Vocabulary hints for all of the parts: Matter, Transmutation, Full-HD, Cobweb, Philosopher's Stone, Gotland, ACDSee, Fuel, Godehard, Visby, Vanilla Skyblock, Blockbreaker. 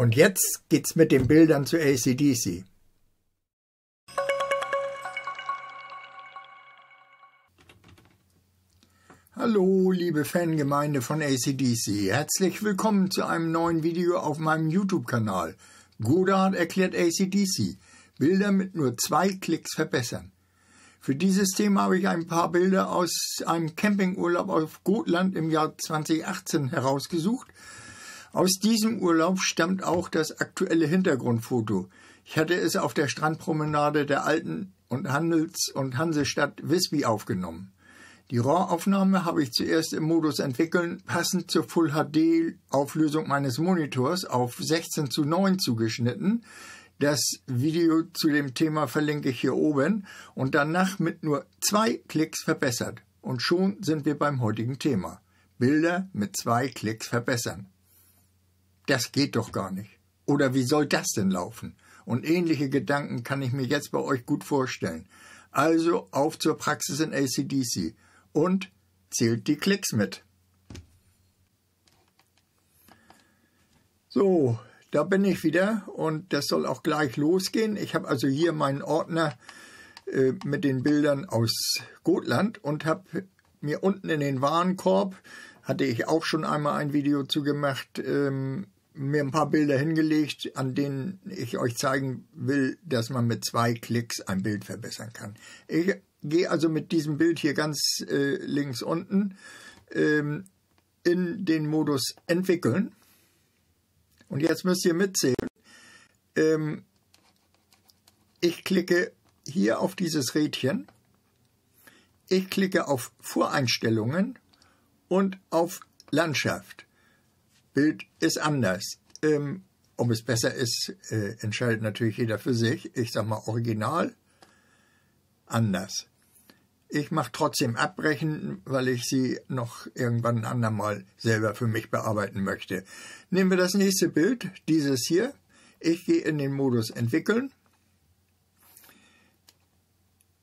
Und jetzt geht's mit den Bildern zu ACDSee. Hallo, liebe Fangemeinde von ACDSee. Herzlich willkommen zu einem neuen Video auf meinem YouTube-Kanal. Godehard erklärt ACDSee. Bilder mit nur 2 Klicks verbessern. Für dieses Thema habe ich ein paar Bilder aus einem Campingurlaub auf Gotland im Jahr 2018 herausgesucht. Aus diesem Urlaub stammt auch das aktuelle Hintergrundfoto. Ich hatte es auf der Strandpromenade der alten und Handels- und Hansestadt Visby aufgenommen. Die RAW-Aufnahme habe ich zuerst im Modus Entwickeln passend zur Full-HD-Auflösung meines Monitors auf 16:9 zugeschnitten. Das Video zu dem Thema verlinke ich hier oben und danach mit nur 2 Klicks verbessert. Und schon sind wir beim heutigen Thema. Bilder mit 2 Klicks verbessern. Das geht doch gar nicht. Oder wie soll das denn laufen? Und ähnliche Gedanken kann ich mir jetzt bei euch gut vorstellen. Also auf zur Praxis in ACDSee. Und zählt die Klicks mit. So, da bin ich wieder und das soll auch gleich losgehen. Ich habe also hier meinen Ordner mit den Bildern aus Gotland und habe mir unten in den Warenkorb, hatte ich auch schon einmal ein Video zu gemacht, mir ein paar Bilder hingelegt, an denen ich euch zeigen will, dass man mit 2 Klicks ein Bild verbessern kann. Ich gehe also mit diesem Bild hier ganz links unten in den Modus Entwickeln. Und jetzt müsst ihr mitzählen. Ich klicke hier auf dieses Rädchen. Ich klicke auf Voreinstellungen und auf Landschaft. Bild ist anders. Ob es besser ist, entscheidet natürlich jeder für sich. Ich sage mal original, anders. Ich mache trotzdem abbrechen, weil ich sie noch irgendwann ein andermal selber für mich bearbeiten möchte. Nehmen wir das nächste Bild, dieses hier. Ich gehe in den Modus Entwickeln.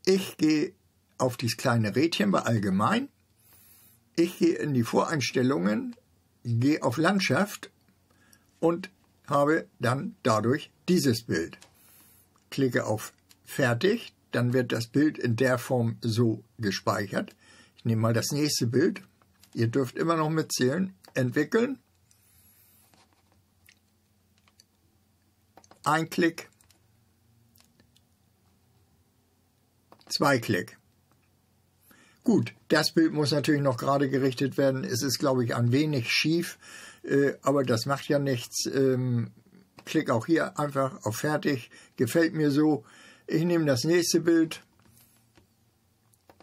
Ich gehe auf dieses kleine Rädchen bei Allgemein. Ich gehe in die Voreinstellungen, gehe auf Landschaft und habe dann dadurch dieses Bild. Klicke auf Fertig. Dann wird das Bild in der Form so gespeichert. Ich nehme mal das nächste Bild. Ihr dürft immer noch mitzählen. Entwickeln. Ein Klick. 2 Klick. Gut, das Bild muss natürlich noch gerade gerichtet werden. Es ist, glaube ich, ein wenig schief, aber das macht ja nichts. Klick auch hier einfach auf Fertig. Gefällt mir so. Ich nehme das nächste Bild,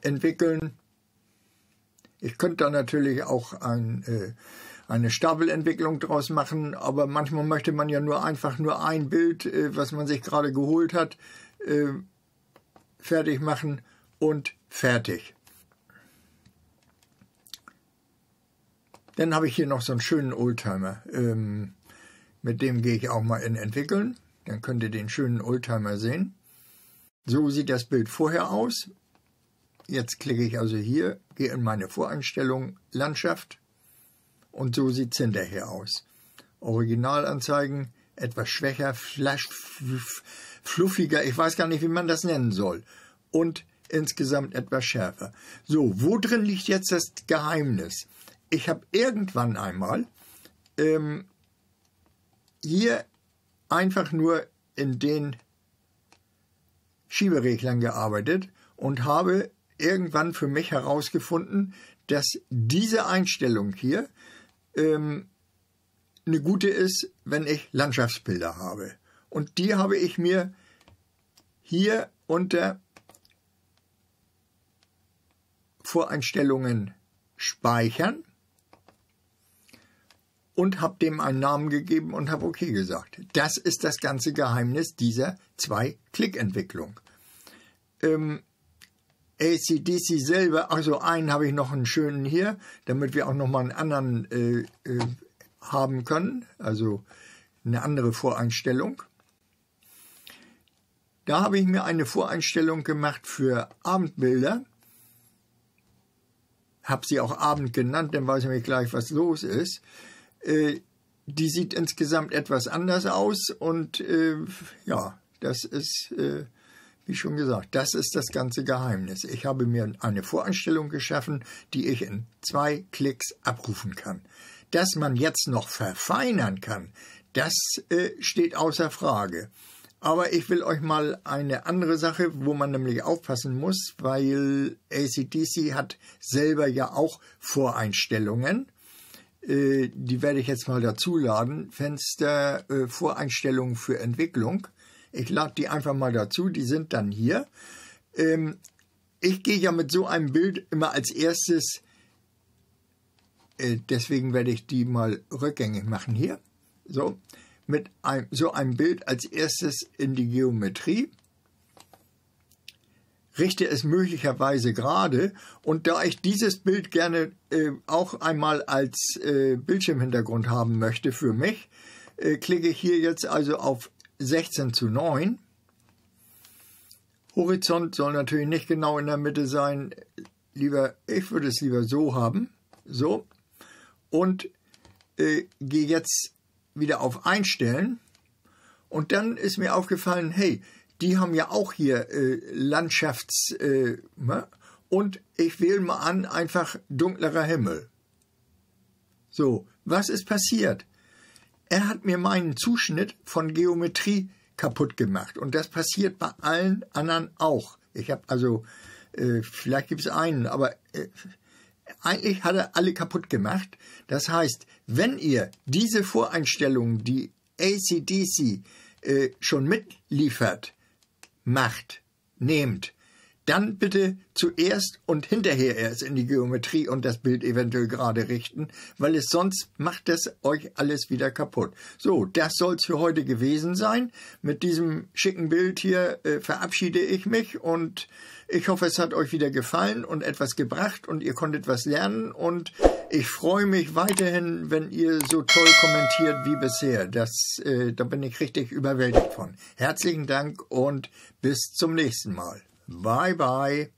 entwickeln. Ich könnte da natürlich auch eine Stapelentwicklung draus machen, aber manchmal möchte man ja nur einfach nur ein Bild, was man sich gerade geholt hat, fertig machen und fertig. Dann habe ich hier noch so einen schönen Oldtimer. Mit dem gehe ich auch mal in Entwickeln. Dann könnt ihr den schönen Oldtimer sehen. So sieht das Bild vorher aus. Jetzt klicke ich also hier, gehe in meine Voreinstellung Landschaft und so sieht es hinterher aus. Originalanzeigen, etwas schwächer, fluffiger, ich weiß gar nicht, wie man das nennen soll. Und insgesamt etwas schärfer. So, wo drin liegt jetzt das Geheimnis? Ich habe irgendwann einmal hier einfach nur in den Schiebereglern gearbeitet und habe irgendwann für mich herausgefunden, dass diese Einstellung hier eine gute ist, wenn ich Landschaftsbilder habe. Und die habe ich mir hier unter Voreinstellungen speichern und habe dem einen Namen gegeben und habe OK gesagt. Das ist das ganze Geheimnis dieser 2-Klick-Entwicklung. ACDSee selber, also einen habe ich noch einen schönen hier, damit wir auch nochmal einen anderen haben können, also eine andere Voreinstellung. Da habe ich mir eine Voreinstellung gemacht für Abendbilder. Habe sie auch Abend genannt, dann weiß ich nämlich gleich, was los ist. Die sieht insgesamt etwas anders aus und ja, das ist, wie schon gesagt, das ist das ganze Geheimnis. Ich habe mir eine Voreinstellung geschaffen, die ich in 2 Klicks abrufen kann. Dass man jetzt noch verfeinern kann, das steht außer Frage. Aber ich will euch mal eine andere Sache, wo man nämlich aufpassen muss, weil ACDSee hat selber ja auch Voreinstellungen. Die werde ich jetzt mal dazu laden. Fenster Voreinstellungen für Entwicklung. Ich lade die einfach mal dazu. Die sind dann hier. Ich gehe ja mit so einem Bild immer als erstes. Deswegen werde ich die mal rückgängig machen hier. So. Mit so einem Bild als erstes in die Geometrie, richte es möglicherweise gerade, und da ich dieses Bild gerne auch einmal als Bildschirmhintergrund haben möchte für mich, klicke ich hier jetzt also auf 16:9. Horizont soll natürlich nicht genau in der Mitte sein, ich würde es lieber so haben, so, und gehe jetzt wieder auf Einstellen, und dann ist mir aufgefallen, hey, die haben ja auch hier Landschafts... und ich wähle mal an, einfach dunklerer Himmel. So, was ist passiert? Er hat mir meinen Zuschnitt von Geometrie kaputt gemacht, und das passiert bei allen anderen auch. Ich habe also, vielleicht gibt es einen, aber... Eigentlich hat er alle kaputt gemacht. Das heißt, wenn ihr diese Voreinstellungen, die ACDSee schon mitliefert, nehmt, dann bitte zuerst und hinterher erst in die Geometrie und das Bild eventuell gerade richten, weil es sonst macht das euch alles wieder kaputt. So, das soll es für heute gewesen sein. Mit diesem schicken Bild hier verabschiede ich mich, und ich hoffe, es hat euch wieder gefallen und etwas gebracht und ihr konntet was lernen, und ich freue mich weiterhin, wenn ihr so toll kommentiert wie bisher. Da bin ich richtig überwältigt von. Herzlichen Dank und bis zum nächsten Mal. Bye-bye.